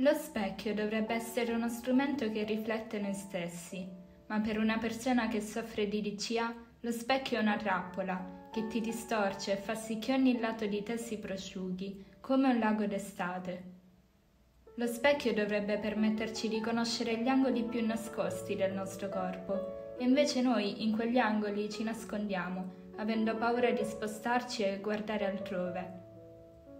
Lo specchio dovrebbe essere uno strumento che riflette noi stessi, ma per una persona che soffre di DCA, lo specchio è una trappola che ti distorce e fa sì che ogni lato di te si prosciughi, come un lago d'estate. Lo specchio dovrebbe permetterci di conoscere gli angoli più nascosti del nostro corpo, e invece noi in quegli angoli ci nascondiamo, avendo paura di spostarci e guardare altrove.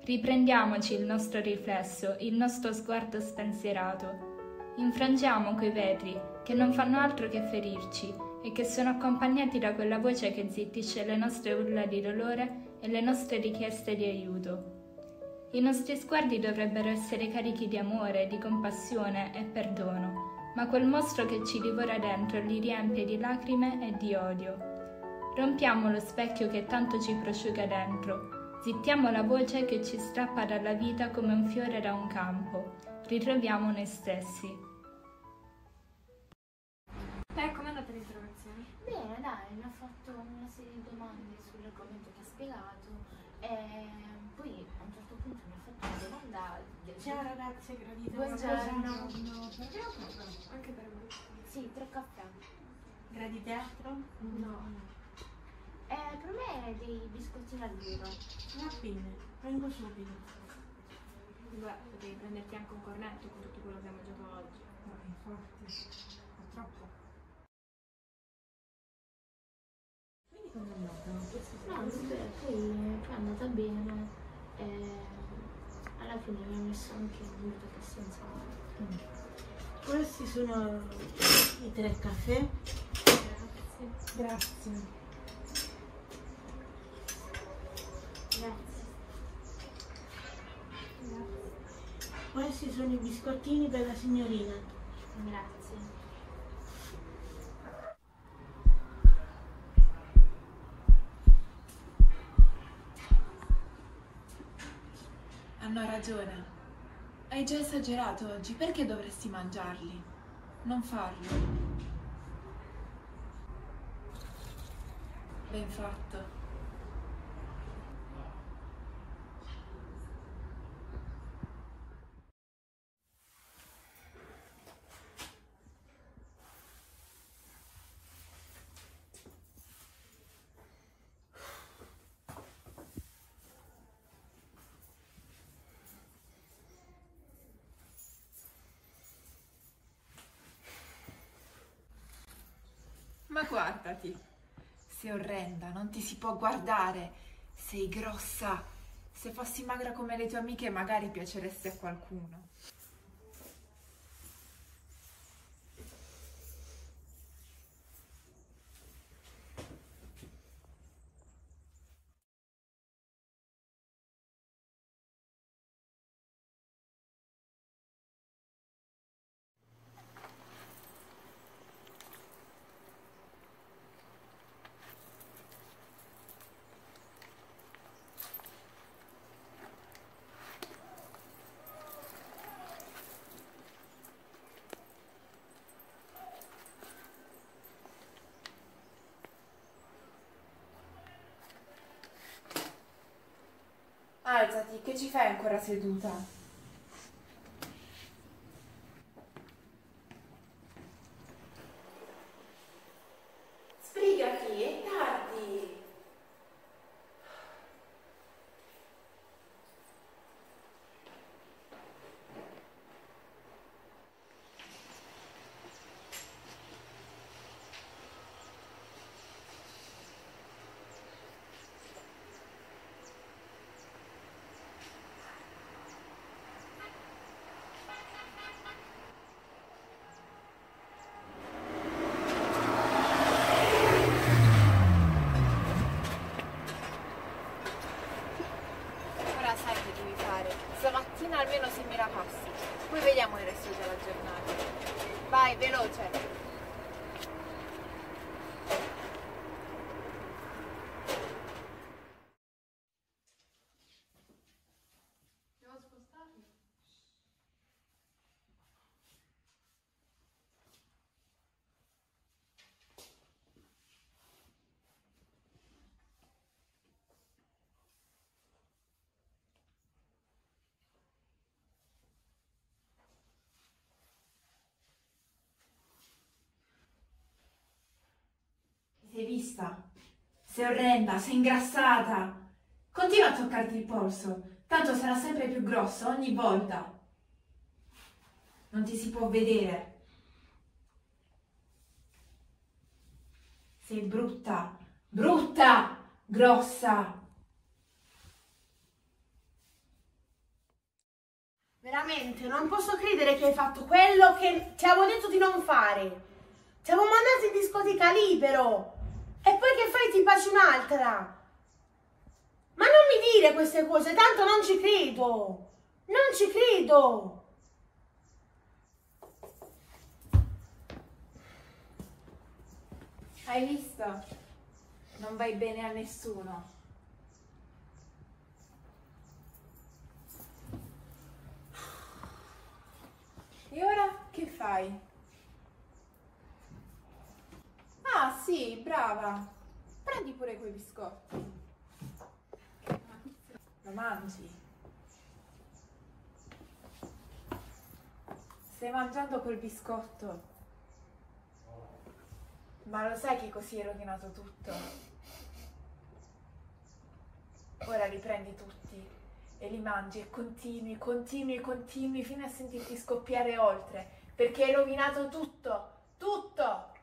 Riprendiamoci il nostro riflesso, il nostro sguardo spensierato. Infrangiamo quei vetri che non fanno altro che ferirci e che sono accompagnati da quella voce che zittisce le nostre urla di dolore e le nostre richieste di aiuto. I nostri sguardi dovrebbero essere carichi di amore, di compassione e perdono, ma quel mostro che ci divora dentro li riempie di lacrime e di odio. Rompiamo lo specchio che tanto ci prosciuga dentro. Zittiamo la voce che ci strappa dalla vita come un fiore da un campo. Ritroviamo noi stessi. Beh, com'è andata l'interrogazione? Bene, dai, mi ha fatto una serie di domande sull'argomento che ha spiegato e poi a un certo punto mi ha fatto una domanda. Ciao ragazze, gradite. Buongiorno. Anche per me? Sì, 3 caffè. Gradite altro? No. Per me è dei biscottini al burro. Va bene, vengo subito. Guarda, potevi prenderti anche un cornetto con tutto quello che hai mangiato oggi. No, infatti, purtroppo. Quindi come è andata? No, vabbè, poi è andata bene. Alla fine mi ha messo anche il burro che senza. Questi sono i 3 caffè. Grazie. Grazie. Grazie. Questi sono i biscottini per la signorina. Grazie. Hanno ragione. Hai già esagerato oggi, perché dovresti mangiarli? Non farlo. Ben fatto. Ma guardati, sei orrenda, non ti si può guardare, sei grossa, se fossi magra come le tue amiche magari piaceresti a qualcuno. Alzati, che ci fai ancora seduta? Sbrigati, è tardi! vista, sei orrenda, sei ingrassata, continua a toccarti il polso, tanto sarà sempre più grosso ogni volta. Non ti si può vedere. Sei brutta, brutta, grossa. Veramente, non posso credere che hai fatto quello che ti avevo detto di non fare. Ti avevo mandato in discoteca libero. E poi che fai? Ti baci un'altra. Ma non mi dire queste cose, tanto non ci credo. Non ci credo. Hai visto? Non vai bene a nessuno. E ora che fai? Ah sì, brava. Prendi pure quei biscotti. Lo mangi. Stai mangiando quel biscotto. Ma lo sai che così hai rovinato tutto? Ora li prendi tutti e li mangi e continui, continui, continui fino a sentirti scoppiare oltre, perché hai rovinato tutto, tutto!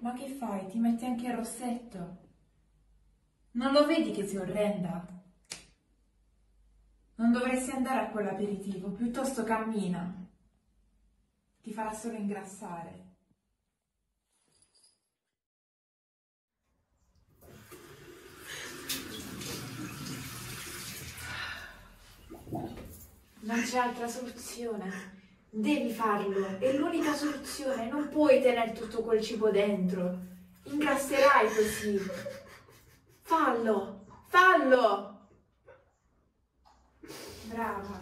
Ma che fai? Ti metti anche il rossetto? Non lo vedi che sei orrenda? Non dovresti andare a quell'aperitivo, piuttosto cammina. Ti farà solo ingrassare. Non c'è altra soluzione. Devi farlo, è l'unica soluzione, non puoi tenere tutto quel cibo dentro. Ingrasserai così. Fallo, fallo! Brava.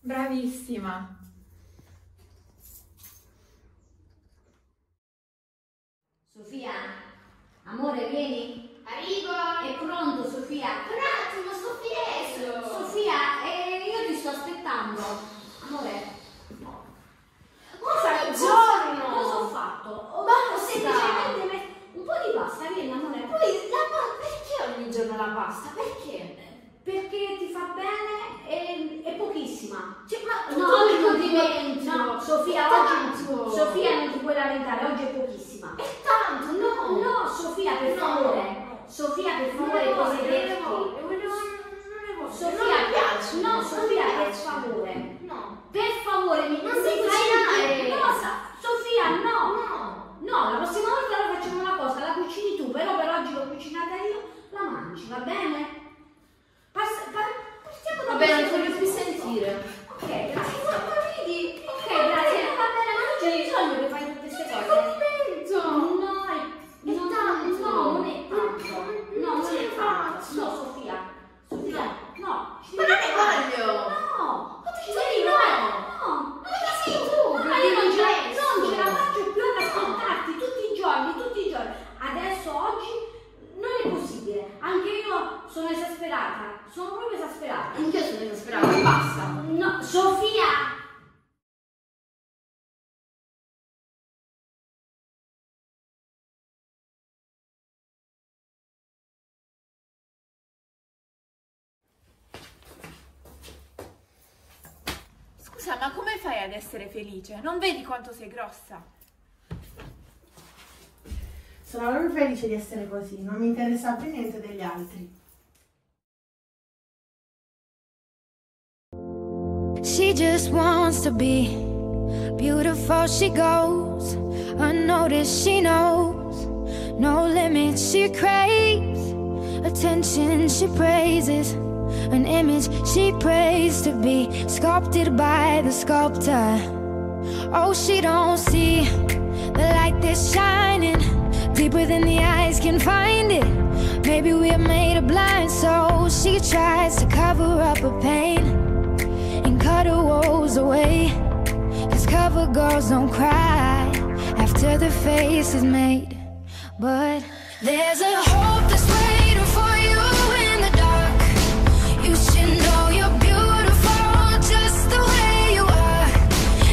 Bravissima. Sofia, amore, vieni. Arrivo. È pronto, Sofia. Per un attimo, Sofia, io ti sto aspettando. Amore, buongiorno! Cosa ho fatto? Ma semplicemente un po' di pasta, vieni amore. Poi la pasta, perché ogni giorno la pasta? Perché? Perché ti fa bene e è pochissima. Cioè, ma no, non ti dimentico. No, Sofia, Sofia, non ti puoi lamentare, oggi è pochissima. È tanto, no! No, Sofia, per favore. Sofia, per favore, cose dette. Sofia, piace, no, Sofia, per favore. No. Per favore, mi non devi cucinare. Cosa? Sofia, no. No. No, la prossima volta la facciamo una cosa, la cucini tu, però per oggi l'ho cucinata io, la mangi, va bene? Partiamo da... Va bene, non ti voglio più sentire. Ok, grazie. Ok, grazie. Va bene, ma non c'è bisogno che fai tutte queste cose. Un mezzo. No, è tanto. No, non è tanto. No, non è tanto. No, Sofia. Sofia. No, ma non ne voglio! No! Ma tu ci devi no! No! Ma che sei tu? Ma io non ce la faccio più alla Scusa, ma come fai ad essere felice? Non vedi quanto sei grossa? Sono proprio felice di essere così, non mi interessa più niente degli altri. She just wants to be beautiful, she goes unnoticed, she knows no limits, she craves attention, she praises an image she prays to be sculpted by the sculptor. Oh, she don't see the light that's shining deeper than the eyes can find it. Maybe we are made of blind souls. She tries to cover up her pain, cut her woes away, 'cause cover girls don't cry after the face is made. But there's a hope that's waiting for you in the dark. You should know you're beautiful just the way you are,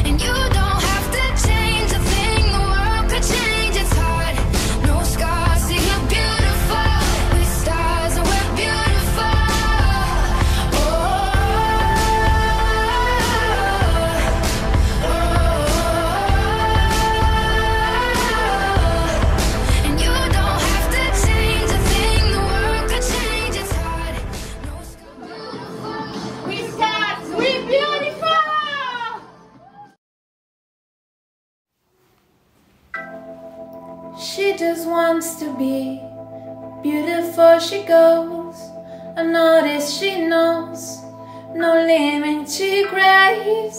and you don't have to change a thing. The world could change its heart. No scars, see, you're beautiful. We're stars and we're beautiful. She just wants to be beautiful, she goes unnoticed, she knows no limit, she craves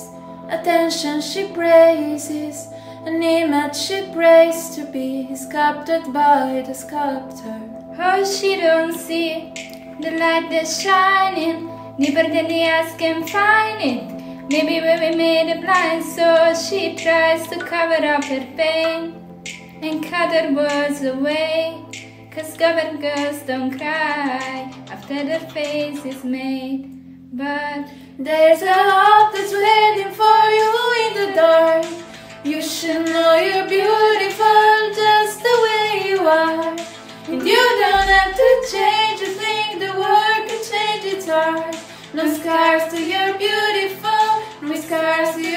attention, she praises an image she prays to be sculpted by the sculptor. Oh, she don't see the light that's shining deeper than the eyes can find it. Maybe we were made blind, so she tries to cover up her pain and cut her words away, 'cause covered girls don't cry after their face is made. But there's a hope that's waiting for you in the dark. You should know you're beautiful just the way you are, and you don't have to change a thing. The world could change its heart. No scars to your beautiful, no scars to your